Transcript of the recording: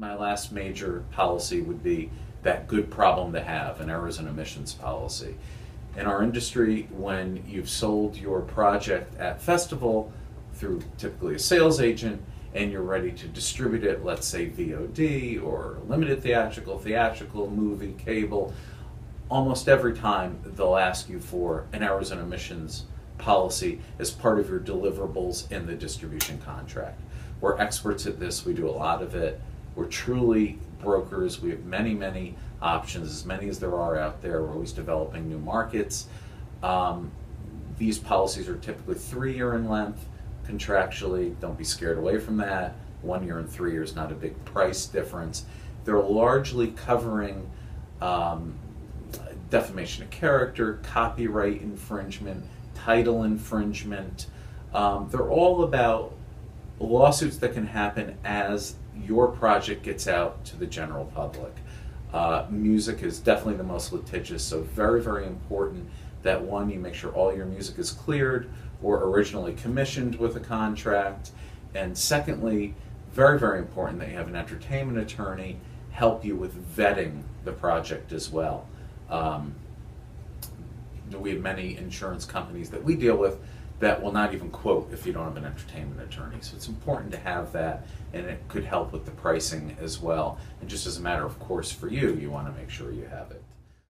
My last major policy would be that good problem to have, an errors and omissions policy. In our industry, when you've sold your project at festival through typically a sales agent and you're ready to distribute it, let's say VOD or limited theatrical, movie, cable, almost every time they'll ask you for an errors and omissions policy as part of your deliverables in the distribution contract. We're experts at this, we do a lot of it. We're truly brokers. We have many, many options, as many as there are out there. We're always developing new markets. These policies are typically 3-year in length contractually. Don't be scared away from that. 1 year and 3 years is not a big price difference. They're largely covering defamation of character, copyright infringement, title infringement. They're all about lawsuits that can happen as your project gets out to the general public. Music is definitely the most litigious, so very, very important that one, you make sure all your music is cleared or originally commissioned with a contract. And secondly, very, very important that you have an entertainment attorney help you with vetting the project as well. We have many insurance companies that we deal with that will not even quote if you don't have an entertainment attorney. So it's important to have that, and it could help with the pricing as well. And just as a matter of course for you, you want to make sure you have it.